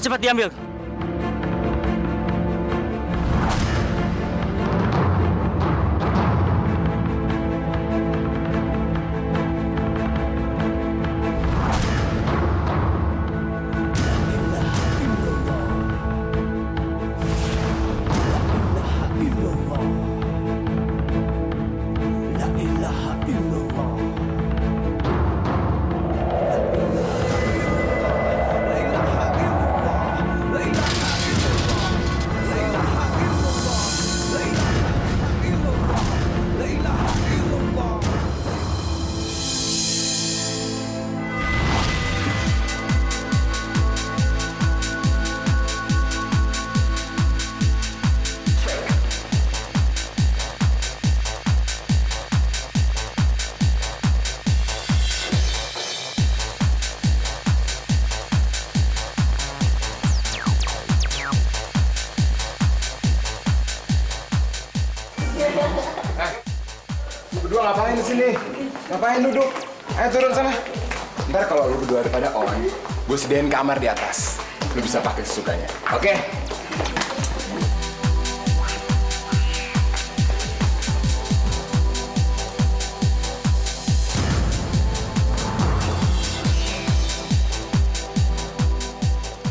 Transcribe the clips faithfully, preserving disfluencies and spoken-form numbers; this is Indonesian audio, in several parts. Ayo cepat diambil. Sini, ngapain duduk? Ayo turun sana. Ntar kalau lu berdua ada pada on, gue sediain kamar di atas. Lu bisa pakai sesukanya. Oke? Okay?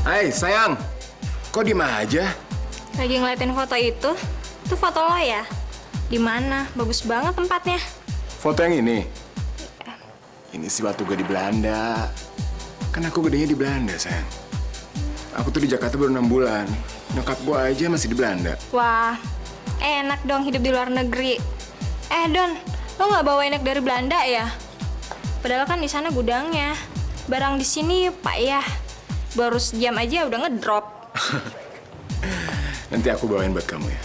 Hai sayang, kok diem aja? Lagi ngeliatin foto itu. Itu foto lo ya? Di mana? Bagus banget tempatnya. Foto yang ini? Iya. Ini sih waktu gue di Belanda. Kan aku gedenya di Belanda, sayang. Aku tuh di Jakarta baru enam bulan. Nyokap gue aja masih di Belanda. Wah, enak dong hidup di luar negeri. Eh, Don, lo nggak bawa Inex dari Belanda ya? Padahal kan di sana gudangnya. Barang di sini, Pak, ya. Baru sejam aja udah ngedrop. Nanti aku bawain buat kamu ya.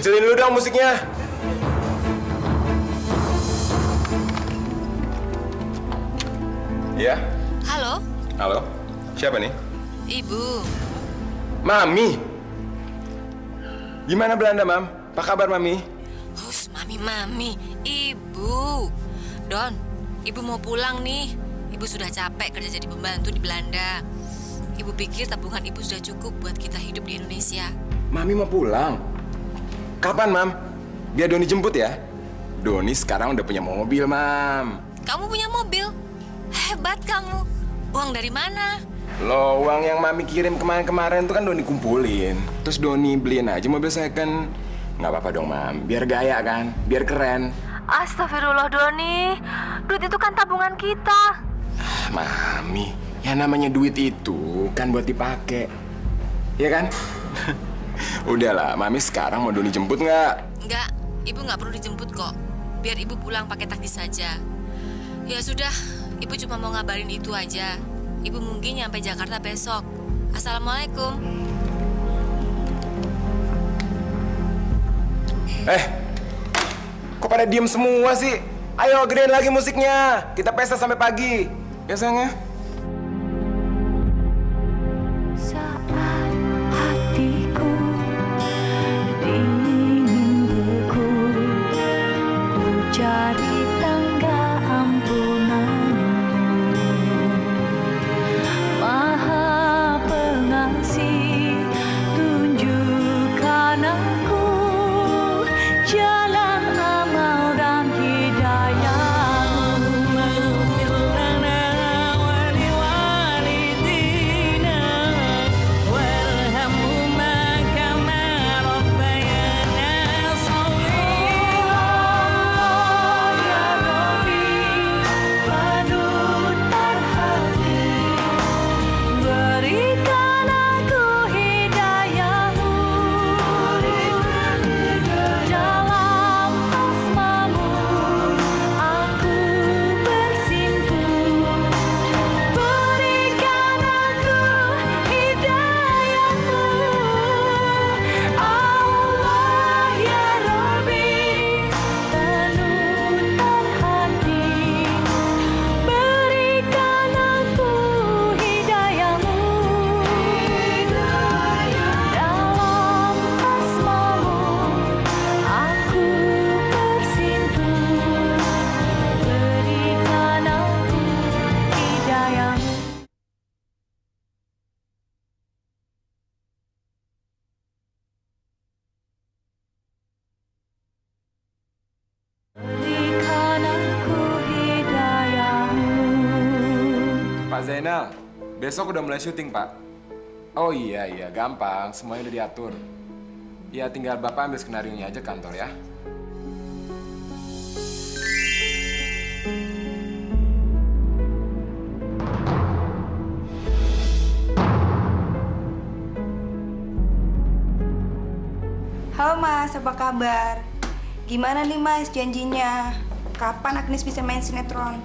Kecilin dulu dong musiknya. Ya? Halo? Halo? Siapa nih? Ibu. Mami! Gimana Belanda, Mam? Apa kabar, Mami? Hus, Mami, Mami. Ibu. Don, Ibu mau pulang nih. Ibu sudah capek kerja jadi pembantu di Belanda. Ibu pikir tabungan Ibu sudah cukup buat kita hidup di Indonesia. Mami mau pulang? Kapan, Mam? Biar Doni jemput ya. Doni sekarang udah punya mobil, Mam. Kamu punya mobil? Hebat kamu. Uang dari mana? Loh, uang yang Mami kirim kemarin-kemarin itu kan Doni kumpulin. Terus Doni beliin aja mobil second. Nggak apa-apa dong, Mam. Biar gaya kan? Biar keren. Astagfirullah, Doni. Duit itu kan tabungan kita. Ah, Mami. Ya namanya duit itu kan buat dipakai. Iya kan? Udahlah, Mami sekarang mau Doni jemput nggak? Nggak, Ibu nggak perlu dijemput kok. Biar Ibu pulang pakai taksi saja. Ya sudah, Ibu cuma mau ngabarin itu aja. Ibu mungkin nyampe Jakarta besok. Assalamualaikum. Eh, kok pada diem semua sih? Ayo gedein lagi musiknya. Kita pesta sampai pagi. Ya sayang ya? Jalan amal dan hidayah. final. Besok udah mulai syuting, Pak. Oh iya, iya. Gampang. Semuanya udah diatur. Ya, tinggal Bapak ambil skenarionya aja kantor ya. Halo Mas, apa kabar? Gimana nih Mas janjinya? Kapan Agnes bisa main sinetron?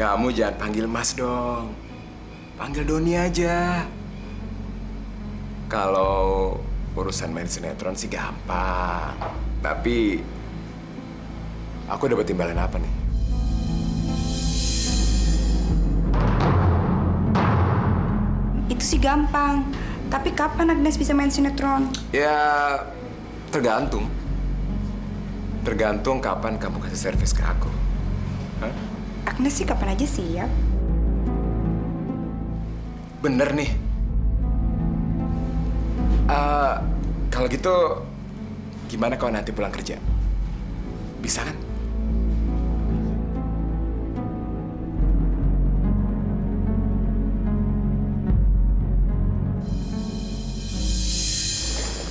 Kamu jangan panggil Mas dong. Panggil Doni aja. Kalau urusan main sinetron sih gampang. Tapi aku dapat imbalan apa nih? Itu sih gampang. Tapi kapan Agnes bisa main sinetron? Ya, tergantung. Tergantung kapan kamu kasih servis ke aku. Hah? Agnes sih kapan aja siap. Bener nih. Uh, kalau gitu, gimana kalau nanti pulang kerja? Bisa kan?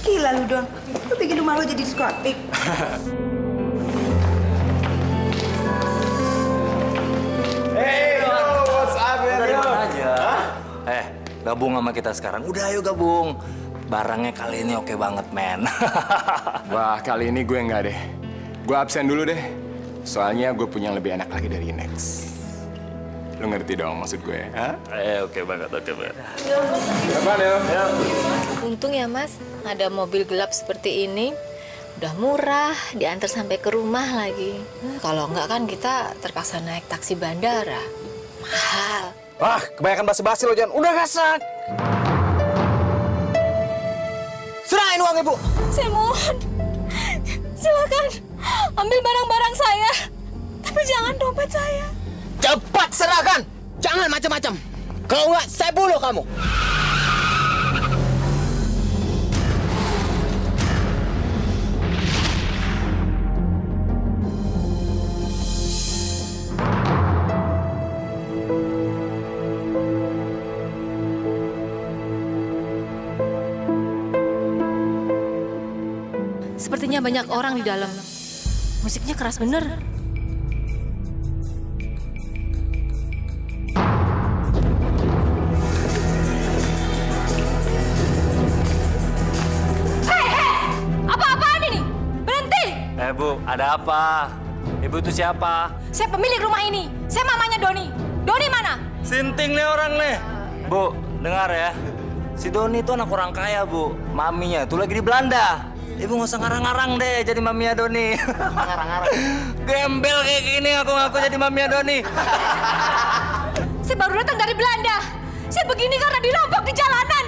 Gila lu, Don. Lu bikin rumah lu jadi diskotik. Hey, yo, what's up, ya? Dari mana aja? Hah? Eh, gabung sama kita sekarang. Udah, ayo gabung. Barangnya kali ini oke banget, men. Wah, kali ini gue enggak deh. Gue absen dulu deh. Soalnya gue punya yang lebih enak lagi dari Inex. Lu ngerti dong maksud gue, ha? Eh, oke banget, oke banget. Ya. Untung ya, Mas. Ada mobil gelap seperti ini, udah murah, diantar sampai ke rumah lagi. Hmm, kalau enggak kan kita terpaksa naik taksi bandara. Mahal. Wah, kebanyakan basa-basi lo, Jan. Udah gasak. Serahin uang, Ibu. Saya mohon. Silakan ambil barang-barang saya. Tapi jangan dompet saya. Cepat serahkan. Jangan macam-macam. Kalau enggak, saya bunuh kamu. Sepertinya banyak orang di dalam. Musiknya keras bener. Hei, hei! Apa-apaan ini? Berhenti! Eh, Bu, ada apa? Ibu itu siapa? Saya pemilik rumah ini. Saya mamanya Doni. Doni mana? Sinting nih orang nih. Bu, dengar ya. Si Doni itu anak orang kaya, Bu. Maminya itu lagi di Belanda. Ibu nggak usah ngarang-ngarang deh jadi maminya Doni. Ngarang-ngarang. Gembel kayak gini aku ngaku jadi maminya Doni. Saya baru datang dari Belanda. Saya begini karena dirampok di jalanan.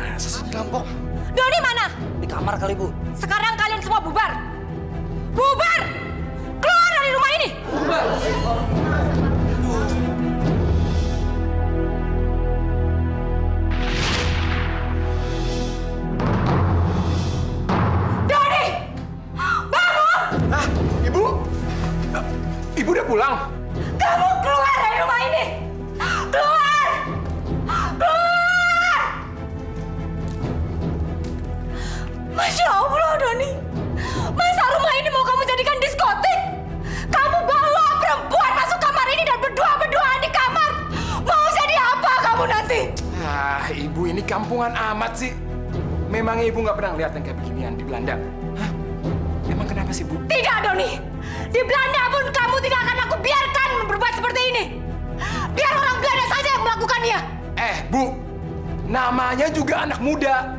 Nah, dirampok. Doni mana? Di kamar kali, Bu. Sekarang kalian semua bubar. Bubar! Keluar dari rumah ini! Bubar! Ibu udah pulang. Kamu keluar dari rumah ini. Keluar. Keluar. Masya Allah, Doni. Masa rumah ini mau kamu jadikan diskotik? Kamu bawa perempuan masuk kamar ini dan berdua-berduaan di kamar. Mau jadi apa kamu nanti? Ah, Ibu ini kampungan amat sih. Memang Ibu nggak pernah lihat yang kayak beginian di Belanda. Hah? Emang kenapa sih, Bu? Tidak, Doni. Di Belanda pun kamu tidak akan aku biarkan berbuat seperti ini. Biar orang Belanda saja yang melakukannya. Eh, Bu, namanya juga anak muda.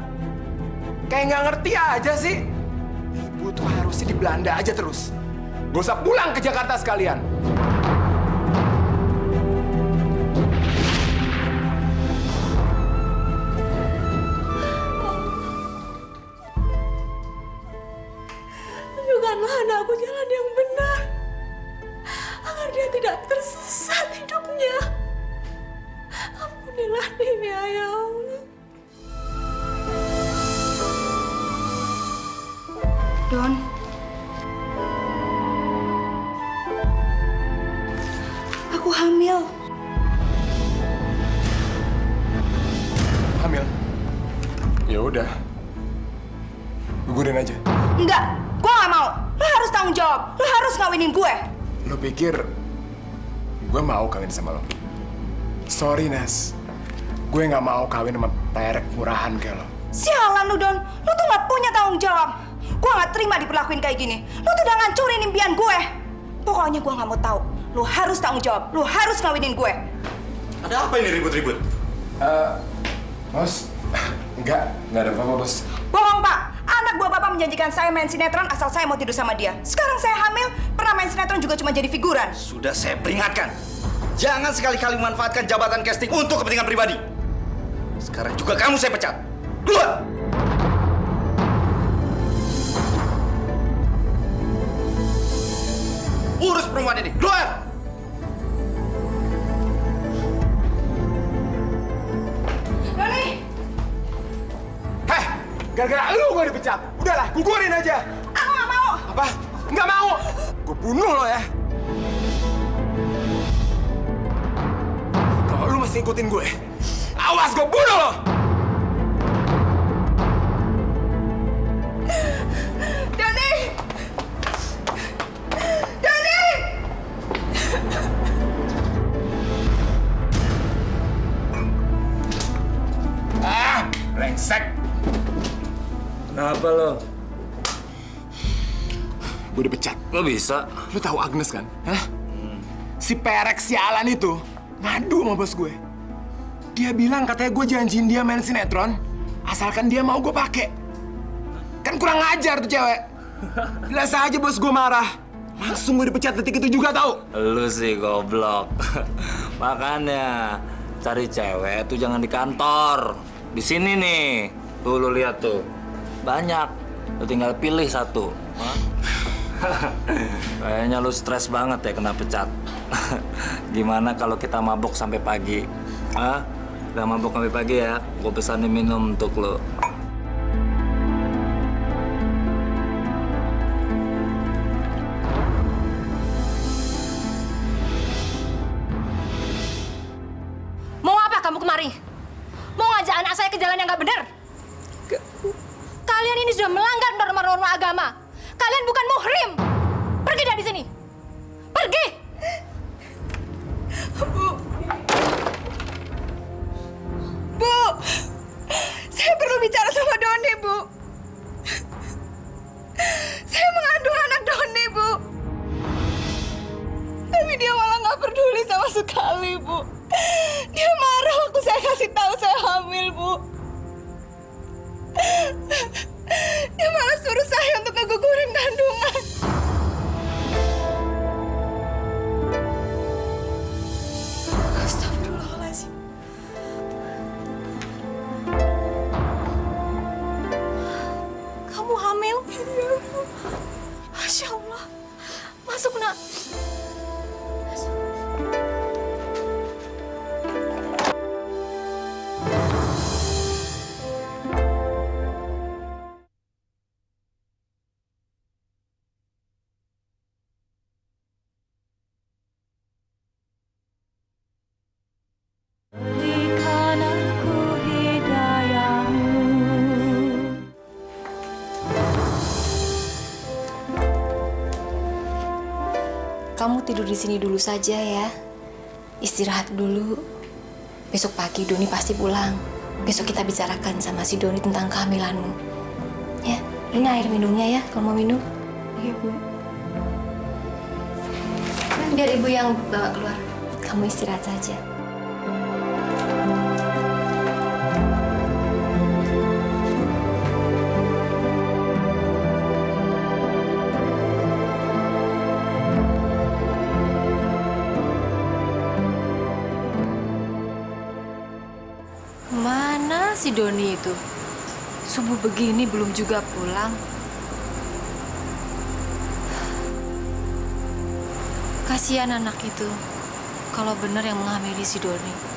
Kayak nggak ngerti aja sih. Ibu tuh harusnya di Belanda aja terus. Gak usah pulang ke Jakarta sekalian. Don, aku hamil. gugurin aja. Enggak, gue nggak mau. Lo harus tanggung jawab. Lo harus ngawinin gue. Lo pikir gue mau kawin sama lo? Sorry, Nes. Gue nggak mau kawin sama perek murahan kayak lo. Sialan lo, Don. Lo tuh nggak punya tanggung jawab. Gue nggak terima diperlakuin kayak gini. Lo tuh udah ngancurin impian gue. Pokoknya gue nggak mau tahu. Lo harus tanggung jawab. Lo harus ngawinin gue. Ada apa ini ribut-ribut? Uh, bos, enggak, enggak ada apa-apa, Bos. Bohong, Pak. Anak buah Bapak menjanjikan saya main sinetron asal saya mau tidur sama dia. Sekarang saya hamil, pernah main sinetron juga cuma jadi figuran. Sudah saya peringatkan. Jangan sekali-kali memanfaatkan jabatan casting untuk kepentingan pribadi. Sekarang juga kamu saya pecat. Keluar! Urus perempuan ini. Keluar! Gara-gara lu gue dipecat. Udahlah, gugurin aja. Aku nggak mau. Apa? Nggak mau. Gue bunuh lo ya. Kalau lu masih ngikutin gue, awas gue bunuh lo. Doni, Doni. Ah, lengsek. Kenapa lo? Gue dipecat. Lo bisa? Lo tahu Agnes kan? Hah? Hmm. Si perek si Alan itu ngadu sama bos gue. Dia bilang katanya gue janjiin dia main sinetron asalkan dia mau gue pakai. Kan kurang ajar tuh cewek. Jelas aja bos gue marah. Langsung gue dipecat detik itu juga tau. Lo sih goblok. Makanya cari cewek tuh jangan di kantor. Di sini nih. Tuh lo lihat tuh. Banyak, lu tinggal pilih satu. Kayaknya lu stres banget ya kena pecat. Gimana kalau kita mabok sampai pagi? Hah? Kita mabok sampai pagi ya, gue pesanin minum untuk lu. Mau apa kamu kemari? Mau ngajak anak saya ke jalan yang gak bener? Kalian ini sudah melanggar norma-norma agama. Kalian bukan muhrim. Pergi dari sini. Pergi. Bu. Bu. Saya perlu bicara sama Doni, Bu. Saya mengandung anak Doni, Bu. Tapi dia malah nggak peduli sama sekali, Bu. Dia marah waktu saya kasih tahu saya hamil, Bu. Dia malah suruh saya untuk ngegugurin kandungan. Astagfirullahaladzim. Kamu hamil? Iya, Bu. Masya Allah. Masuk, Nak. Masuk. Kamu tidur di sini dulu saja ya. Istirahat dulu. Besok pagi Doni pasti pulang. Besok kita bicarakan sama si Doni tentang kehamilanmu. Ya, ini air minumnya ya, kalau mau minum. Iya, Bu. Biar Ibu yang bawa keluar. Kamu istirahat saja. Si Doni itu subuh begini belum juga pulang. Kasihan anak itu kalau benar yang menghamili si Doni.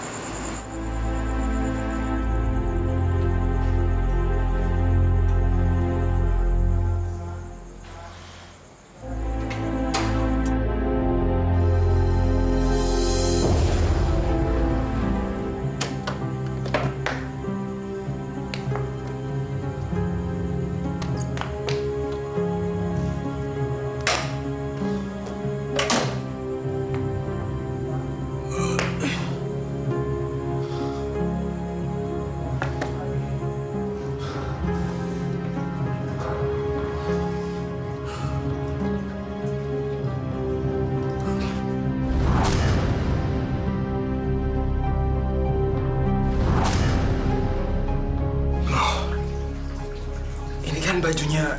kan bajunya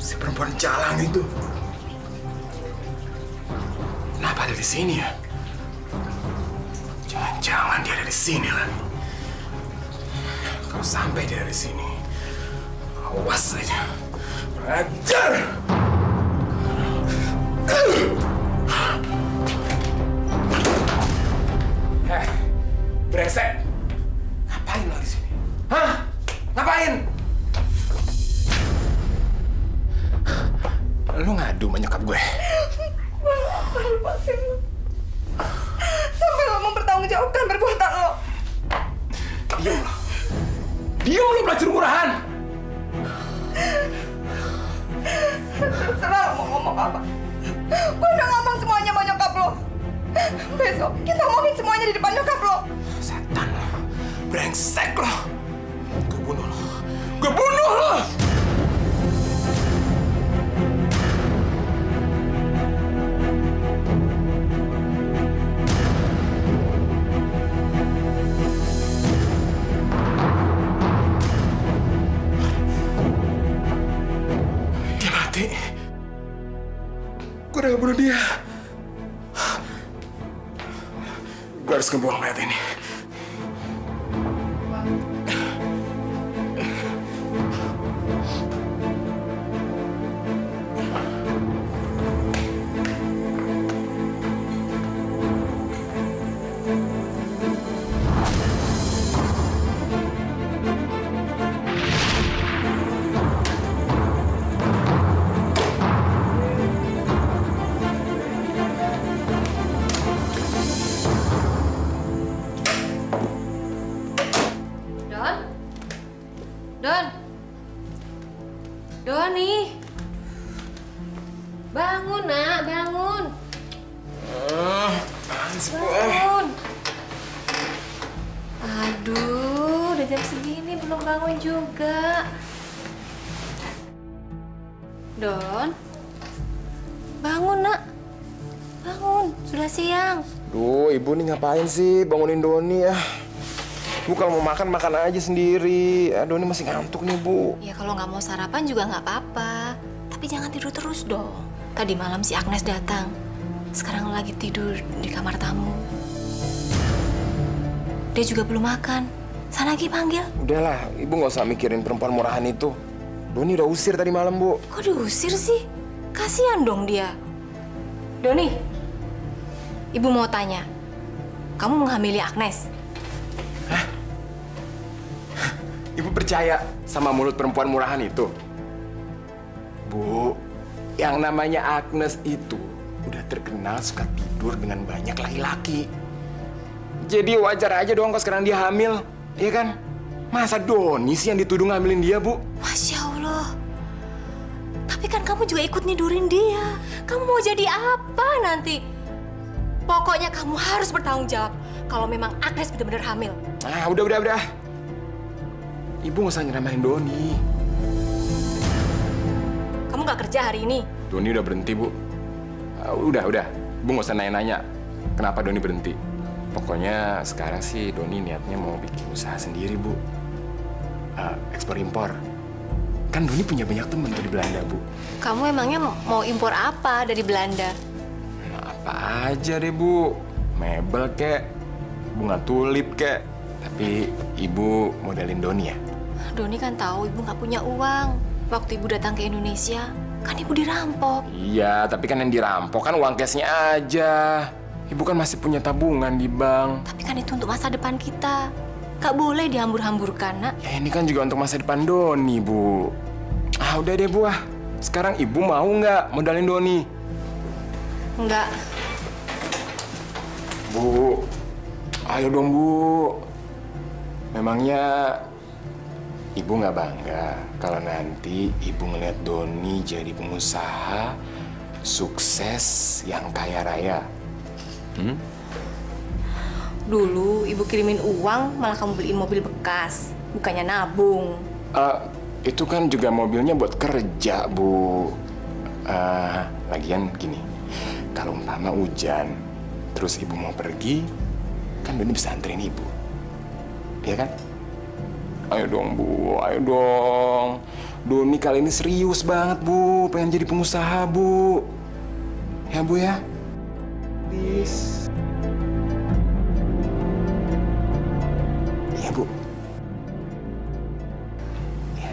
si perempuan jalan itu. Kenapa ada di sini ya? Jangan-jangan dia ada di sini lah. Kalau sampai dia ada di sini, awas aja. Belajar! Heh, brengsek! Ngapain lo di sini? Hah? Ngapain? Lo ngadu sama nyokap gue? Gue lepasin lo. Sampai lo mempertanggungjawabkan perbuatan lo. Diam lo. Diam lo, pelacur murahan! Terserah mau ngomong apa. Gue udah ngomong semuanya sama nyokap lo. Besok kita ngomongin semuanya di depan nyokap lo. Setan lo. Brengsek lo. Gue bunuh lo. Gue bunuh lo! Gue udah ngebunuh dia. Gue harus ngebuang mayat ini. Ngapain sih bangunin Doni ya? Bu kalau mau makan makan aja sendiri. Ya, Doni masih ngantuk nih Bu. Ya kalau nggak mau sarapan juga nggak apa-apa. Tapi jangan tidur terus dong. Tadi malam si Agnes datang. Sekarang lagi tidur di kamar tamu. Dia juga belum makan. Sana lagi panggil. Udahlah, Ibu nggak usah mikirin perempuan murahan itu. Doni udah usir tadi malam Bu. Kok diusir sih? Kasihan dong dia. Doni, Ibu mau tanya. Kamu menghamili Agnes. Hah? Ibu percaya sama mulut perempuan murahan itu? Bu, yang namanya Agnes itu udah terkenal suka tidur dengan banyak laki-laki. Jadi wajar aja dong kalau sekarang dia hamil, iya kan? Masa Doni sih yang dituduh ngambilin dia, Bu? Masya Allah. Tapi kan kamu juga ikut nidurin dia. Kamu mau jadi apa nanti? Pokoknya kamu harus bertanggung jawab kalau memang Agnes benar-benar hamil. Ah, udah, udah, udah. Ibu nggak usah nyeramahin Doni. Kamu nggak kerja hari ini? Doni udah berhenti, Bu. Uh, udah, udah. Ibu nggak usah nanya-nanya kenapa Doni berhenti. Pokoknya sekarang sih Doni niatnya mau bikin usaha sendiri, Bu. Uh, Ekspor-impor. Kan Doni punya banyak teman tuh di Belanda, Bu. Kamu emangnya mau impor apa dari Belanda? Apa aja deh Bu, mebel kek, bunga tulip kek. Tapi Ibu modalin Doni ya? Doni kan tahu Ibu nggak punya uang. Waktu Ibu datang ke Indonesia, kan Ibu dirampok. Iya, tapi kan yang dirampok kan uang cashnya aja. Ibu kan masih punya tabungan di bank. Tapi kan itu untuk masa depan kita. Nggak boleh dihambur-hamburkan, Nak. Ya ini kan juga untuk masa depan Doni, Bu. Ah udah deh Bu, ah. Sekarang Ibu mau nggak modalin Doni? Enggak. Bu, ayo dong Bu. Memangnya Ibu nggak bangga kalau nanti Ibu ngeliat Doni jadi pengusaha sukses yang kaya raya? Hmm? Dulu Ibu kirimin uang malah kamu beliin mobil bekas, bukannya nabung. Uh, itu kan juga mobilnya buat kerja Bu. Uh, lagian gini. Kalau umpama hujan, terus Ibu mau pergi, kan Doni bisa anterin Ibu. Iya kan? Ayo dong, Bu. Ayo dong. Doni kali ini serius banget, Bu. Pengen jadi pengusaha, Bu. Ya, Bu, ya? Please. Iya, Bu. Iya.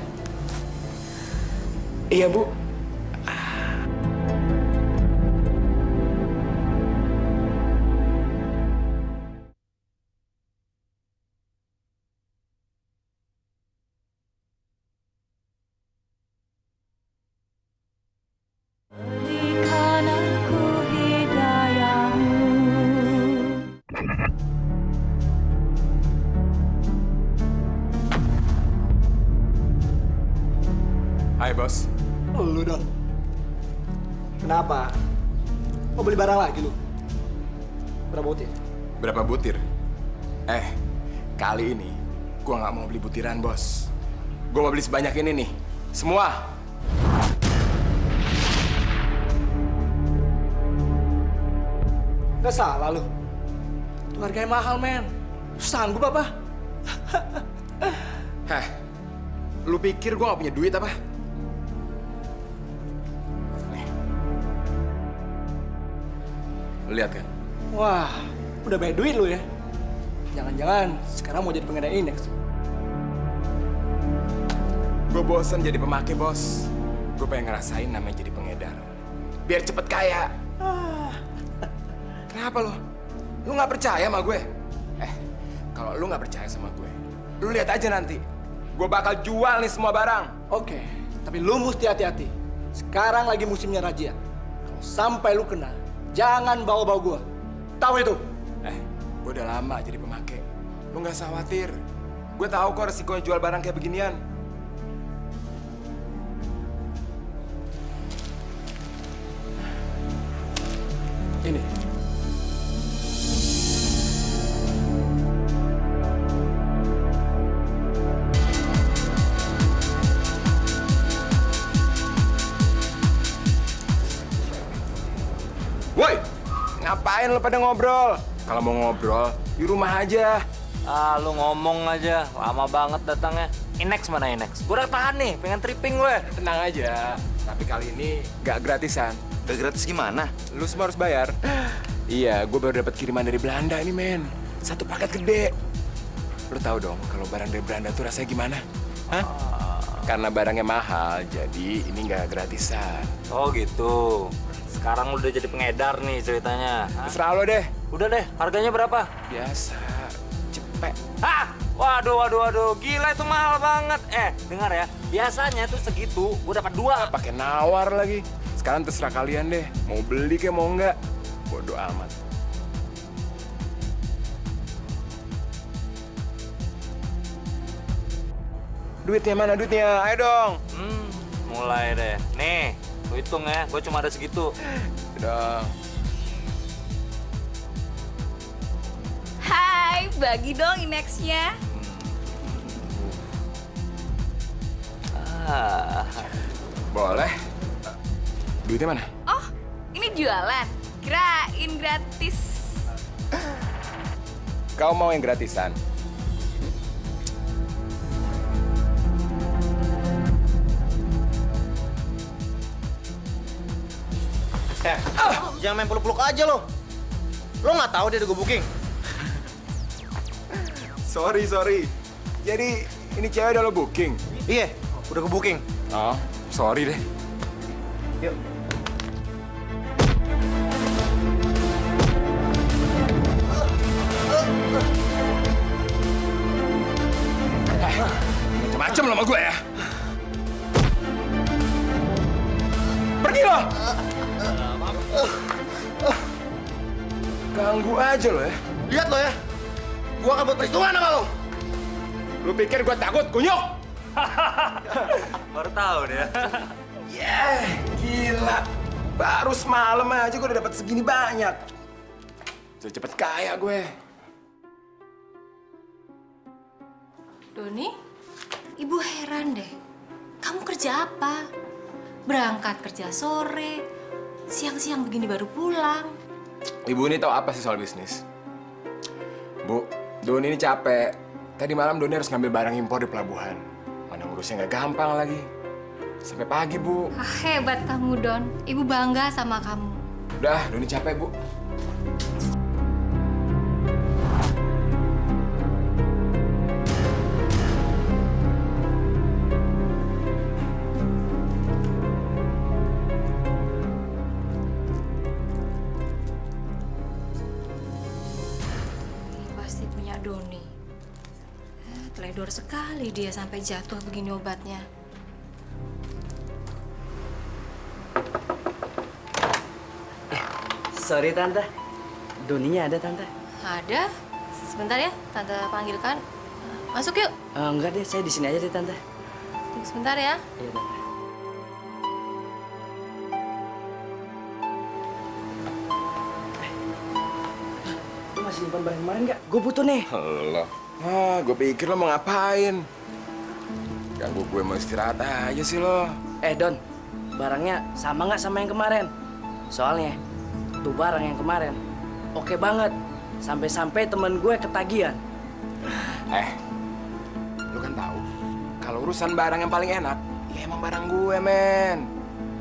Iya, Bu. Hai, Bos. Lu dong. Kenapa? Mau beli barang lagi lu? Berapa butir? Berapa butir? Eh, kali ini gua nggak mau beli butiran, Bos. Gua mau beli sebanyak ini nih. Semua. Nggak salah lu. Itu harganya mahal, men. Sanggup apa? Heh. Lu pikir gua nggak punya duit apa? Lihat kan? Wah, udah banyak duit lu ya? Jangan-jangan sekarang mau jadi pengadaan Inex. Gue bosen jadi pemakai, Bos. Gue pengen ngerasain namanya jadi pengedar. Biar cepet kaya. Ah. Kenapa lu? Lu nggak percaya sama gue? Eh, kalau lu nggak percaya sama gue, lu lihat aja nanti. Gue bakal jual nih semua barang. Oke, tapi lu mesti hati-hati. Sekarang lagi musimnya razia. Kalau sampai lu kena, jangan bawa-bawa gue. Tahu itu? Eh, gue udah lama jadi pemakai. Lu gak usah khawatir. Gue tahu kok resikonya jual barang kayak beginian. Ini. Ngapain lo pada ngobrol? Kalau mau ngobrol, di rumah aja. Ah, lo ngomong aja. Lama banget datangnya. Inex mana Inex? Gue udah tahan nih, pengen tripping gue. Tenang aja. Tapi kali ini gak gratisan. Gak gratis gimana? Lo semua harus bayar. Iya, gue baru dapat kiriman dari Belanda ini, men. Satu paket gede. Lo tau dong kalau barang dari Belanda tuh rasanya gimana? Hah? Ah. Karena barangnya mahal, jadi ini gak gratisan. Oh gitu. Sekarang udah jadi pengedar nih ceritanya. Terserah lo deh. Udah deh, harganya berapa? Biasa, cepet. Hah? Waduh, waduh, waduh. Gila itu mahal banget. Eh, dengar ya. Biasanya tuh segitu, gue dapat dua. Pakai nawar lagi. Sekarang terserah kalian deh. Mau beli kayak mau enggak. Bodoh amat. Duitnya mana duitnya? Ayo dong. Hmm, mulai deh. Nih. Gue hitung ya, gue cuma ada segitu. Udah. Hai, bagi dong Inex-nya. Ah. Boleh. Duitnya mana? Oh, ini jualan. Kirain gratis. Kau mau yang gratisan? Eh, oh. Jangan main peluk-peluk aja lo. Lo nggak tahu dia udah gue booking. Sorry, sorry. Jadi ini cewek udah lo booking? Iya, udah gue booking. Oh, sorry deh. Yuk. Eh, macem-macem lo sama gue ya? Pergi lo! Ganggu aja lo ya. Lihat lo ya. Gua akan buat perhitungan sama lo. Lo pikir gua takut, kunyuk? Baru tahu deh. Yeah, gila. Baru semalam aja gua udah dapat segini banyak. Jadi cepet kaya gue. Doni, ibu heran deh. Kamu kerja apa? Berangkat kerja sore. Siang-siang begini baru pulang. Ibu ini tahu apa sih soal bisnis? Bu, Doni ini capek. Tadi malam Doni harus ngambil barang impor di pelabuhan. Mana ngurusnya nggak gampang lagi. Sampai pagi, Bu. Ah, hebat kamu, Don. Ibu bangga sama kamu. Udah, Doni capek, Bu. Teledor sekali dia sampai jatuh begini obatnya. Sorry, Tante. Doninya ada, Tante? Ada. Sebentar ya, Tante panggilkan. Masuk yuk. Uh, enggak deh, saya di sini aja deh, Tante. Tunggu sebentar ya. Iya, Tante. Lu masih nyimpan barang kemarin nggak? Gue butuh nih. Allah. Ah, gue pikir lo mau ngapain? Ganggu gue mau istirahat aja sih lo. Eh, Don. Barangnya sama nggak sama yang kemarin? Soalnya, tuh barang yang kemarin oke banget. Sampai-sampai temen gue ketagihan. Eh, lo kan tahu kalau urusan barang yang paling enak, ya emang barang gue, men.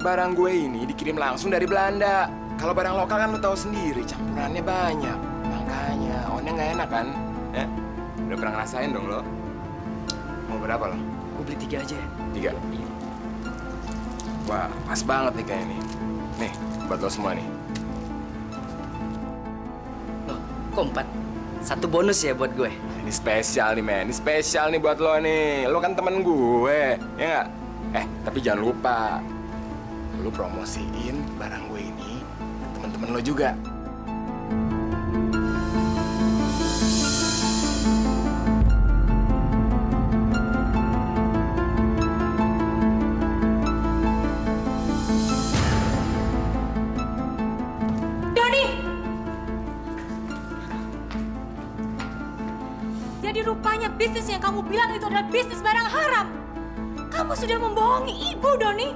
Barang gue ini dikirim langsung dari Belanda. Kalau barang lokal kan lo tahu sendiri, campurannya banyak. Makanya, onnya nggak enak kan? Eh? Udah pernah ngerasain dong lo? Mau berapa lo? Gue beli tiga aja ya. Tiga? Iya. Wah, pas banget nih kayaknya nih. Nih, buat lo semua nih. Loh, kok empat? Satu bonus ya buat gue? Ini spesial nih, men. Ini spesial nih buat lo nih. Lo kan temen gue, ya nggak? Eh, tapi jangan lupa. Lo promosiin barang gue ini ke temen-temen lo juga. Bisnis yang kamu bilang itu adalah bisnis barang haram. Kamu sudah membohongi ibu, Doni.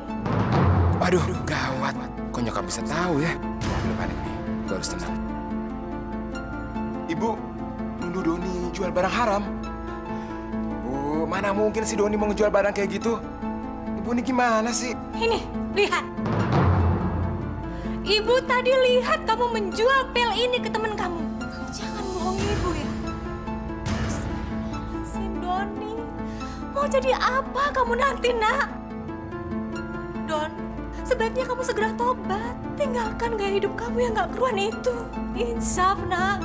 Waduh, gawat. Kok nyokap bisa tahu ya? Belum panik nih, gue harus tenang. Ibu, nuduh Doni jual barang haram. Bu, mana mungkin si Doni mau ngejual barang kayak gitu? Ibu ini gimana sih? Ini, lihat. Ibu tadi lihat kamu menjual pil ini ke teman kamu. Jangan bohongi ibu ya. Mau jadi apa kamu nanti, nak? Don, sebaiknya kamu segera tobat. Tinggalkan gaya hidup kamu yang gak keruan itu. Insaf, nak.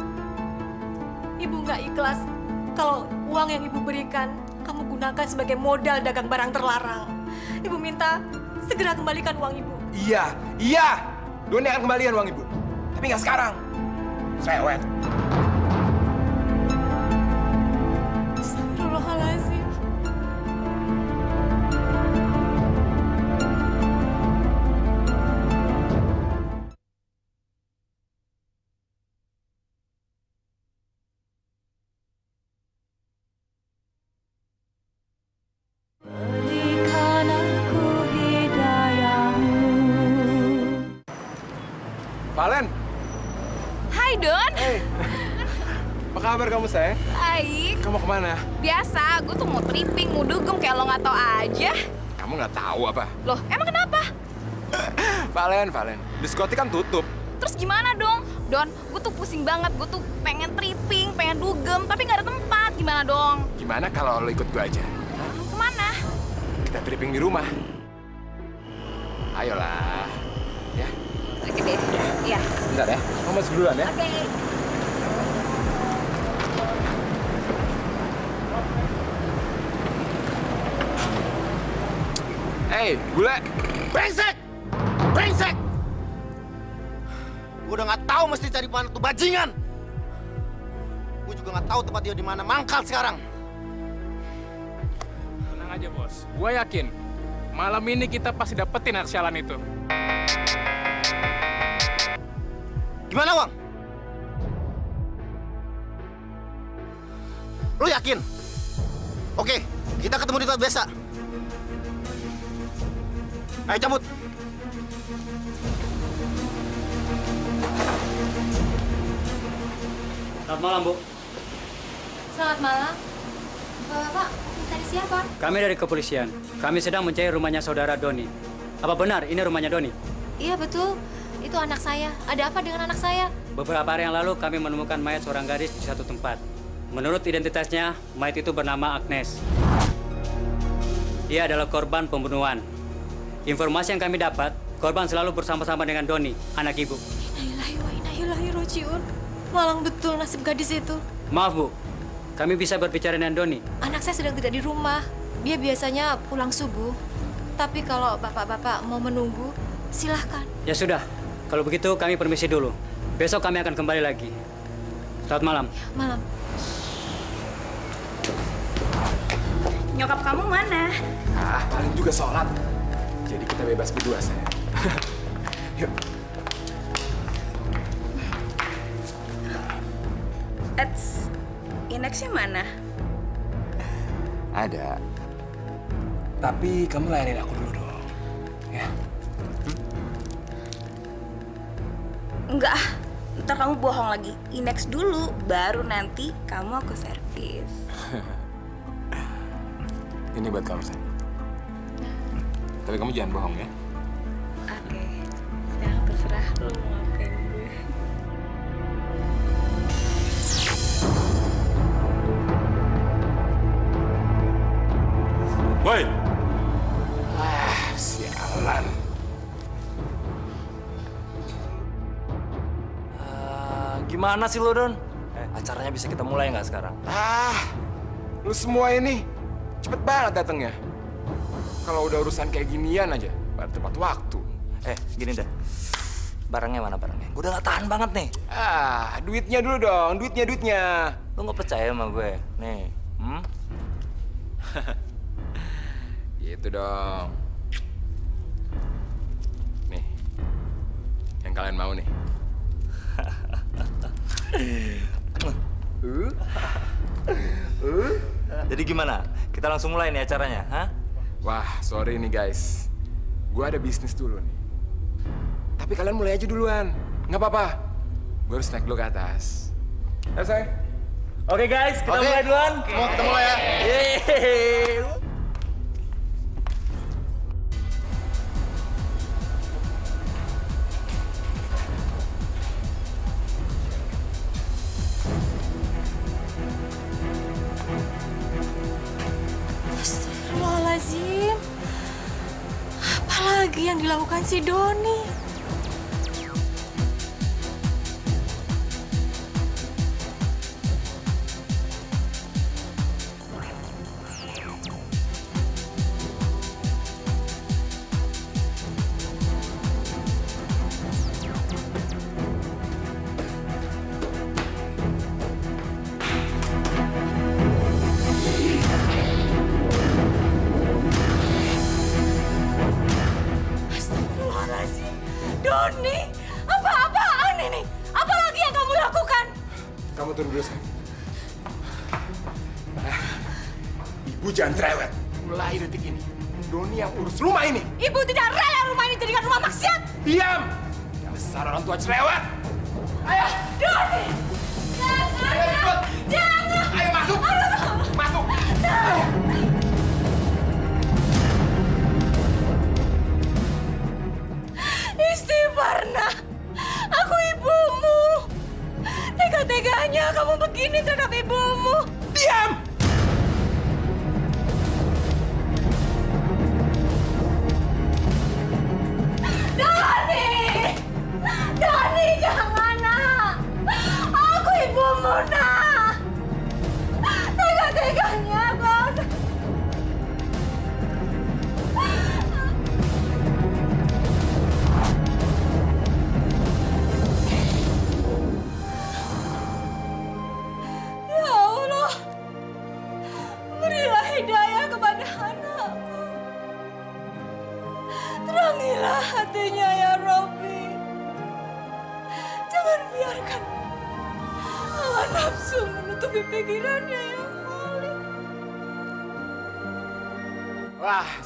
Ibu gak ikhlas kalau uang yang ibu berikan kamu gunakan sebagai modal dagang barang terlarang. Ibu minta segera kembalikan uang ibu. Iya, iya. Doni akan kembalikan uang ibu. Tapi gak sekarang. Cewek. Valen. Hai, Don. Hey. Apa kabar kamu, sayang? Baik. Kamu kemana? Biasa, gue tuh mau tripping, mau dugem kayak lo nggak tahu aja. Kamu nggak tahu apa? Loh, emang kenapa? Valen, Valen, diskotik kan tutup. Terus gimana dong? Don, gue tuh pusing banget, gue tuh pengen tripping, pengen dugem, tapi nggak ada tempat. Gimana dong? Gimana kalau lo ikut gue aja? Hah? Kemana? Kita tripping di rumah. Ayolah. Ya. Oke deh, iya. Bentar ya, kamu masuk duluan ya. Oke. Okay. Hei, gule. Brengsek! Brengsek! Gue udah nggak tahu mesti cari mana tuh bajingan. Gue juga nggak tahu tempat dia di mana, mangkal sekarang. Tenang aja, Bos. Gue yakin, malam ini kita pasti dapetin sialan itu. Gimana, Wang? Lu yakin? Oke, kita ketemu di tempat biasa. Ayo cabut. Selamat malam, Bu. Selamat malam. Bapak. Dari siapa? Kami dari kepolisian. Kami sedang mencari rumahnya saudara Doni. Apa benar ini rumahnya Doni? Iya, betul. Itu anak saya. Ada apa dengan anak saya? Beberapa hari yang lalu kami menemukan mayat seorang gadis di satu tempat. Menurut identitasnya, mayat itu bernama Agnes. Dia adalah korban pembunuhan. Informasi yang kami dapat, korban selalu bersama-sama dengan Doni, anak ibu. Innalillahi wa inna ilaihi raji'un. Malang betul nasib gadis itu. Maaf, Bu. Kami bisa berbicara dengan Doni. Anak saya sedang tidak di rumah. Dia biasanya pulang subuh. Tapi kalau bapak-bapak mau menunggu, silahkan. Ya sudah. Kalau begitu, kami permisi dulu. Besok kami akan kembali lagi. Selamat malam. Malam. Nyokap kamu mana? Ah, paling juga sholat. Jadi kita bebas berdua, sayang. Yuk. Ets, Inexnya mana? Ada. Tapi kamu layanin aku dulu dong. Ya. Enggak, ntar kamu bohong lagi. Inex dulu, baru nanti kamu aku servis. Ini buat kamu, sayang. Tapi kamu jangan bohong, ya? Oke, okay. Sekarang terserah lo mau ngapain gue. Woi! Ah, si Alan. Gimana sih lo, Don? Eh, acaranya bisa kita mulai nggak sekarang? Ah, lu semua ini cepet banget datangnya. Kalau udah urusan kayak ginian aja, pada tepat waktu. Eh, gini deh. Barangnya mana barangnya? Gue udah gak tahan banget nih. Ah, duitnya dulu dong, duitnya, duitnya. Lu nggak percaya sama gue? Nih, hmm? Gitu dong. Nih, yang kalian mau nih. Uh? Uh? Jadi gimana? Kita langsung mulai nih acaranya, ha? Wah, sorry nih guys. Gue ada bisnis dulu nih. Tapi kalian mulai aja duluan. Nggak apa-apa. Gue harus naik dulu ke atas. Ayo, say. Oke guys, kita okay. mulai duluan. Oke, okay. kita mulai ya. Yeay. Yang dilakukan si Doni.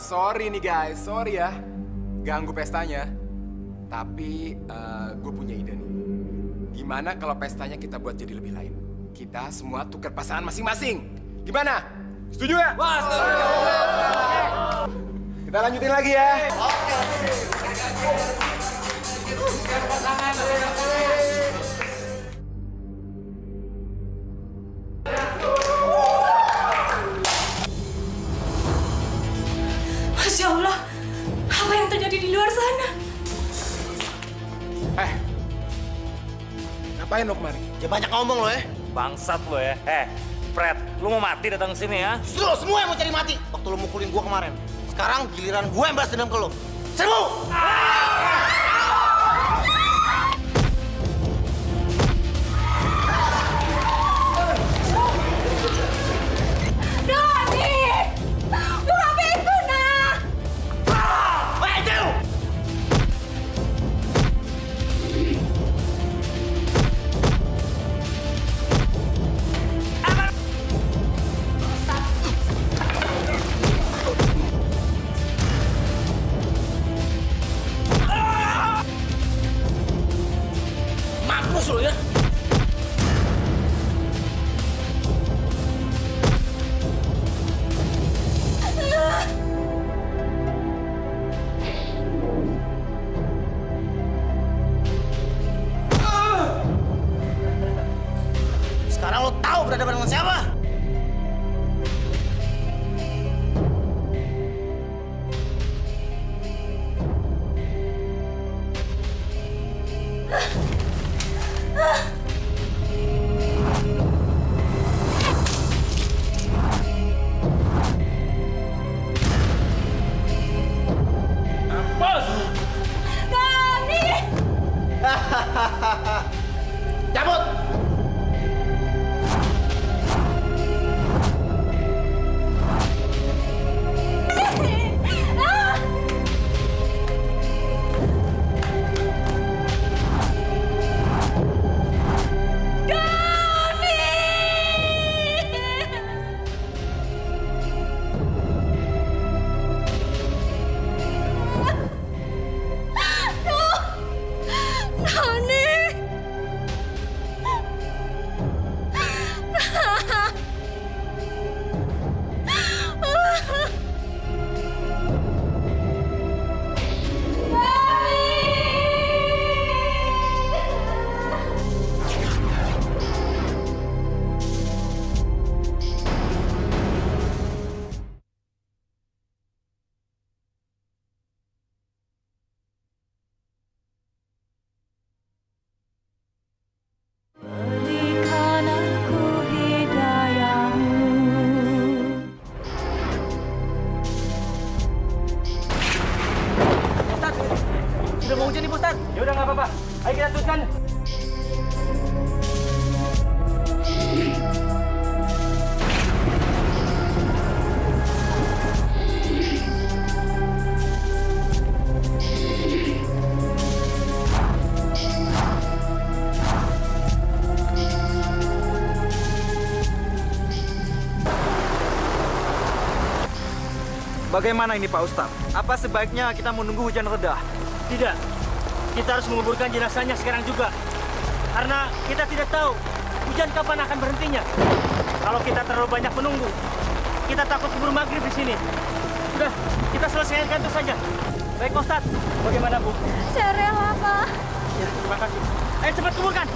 Sorry nih guys, sorry ya ganggu pestanya. Tapi uh, gue punya ide nih. Gimana kalau pestanya kita buat jadi lebih lain? Kita semua tukar pasangan masing-masing. Gimana? Setuju ya? Wah, setuju. Kita lanjutin lagi ya. Oke. Masya Allah, apa yang terjadi di luar sana? Eh, ngapain lo kemari? Ya banyak ngomong lo ya. Bangsat lo ya. Eh, Fred, lo mau mati datang ke sini ya? Justru lo semua yang mau cari mati waktu lo mukulin gua kemarin. Sekarang giliran gue yang balas dendam ke lo. Serbu! Bagaimana ini Pak Ustadz? Apa sebaiknya kita menunggu hujan reda? Tidak. Kita harus menguburkan jenazahnya sekarang juga. Karena kita tidak tahu hujan kapan akan berhentinya. Kalau kita terlalu banyak menunggu, kita takut keburu maghrib di sini. Sudah, kita selesaikan itu saja. Baik Ustadz, bagaimana Bu? Saya rela Pak. Ya, terima kasih. Ayo cepat kuburkan.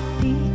hati.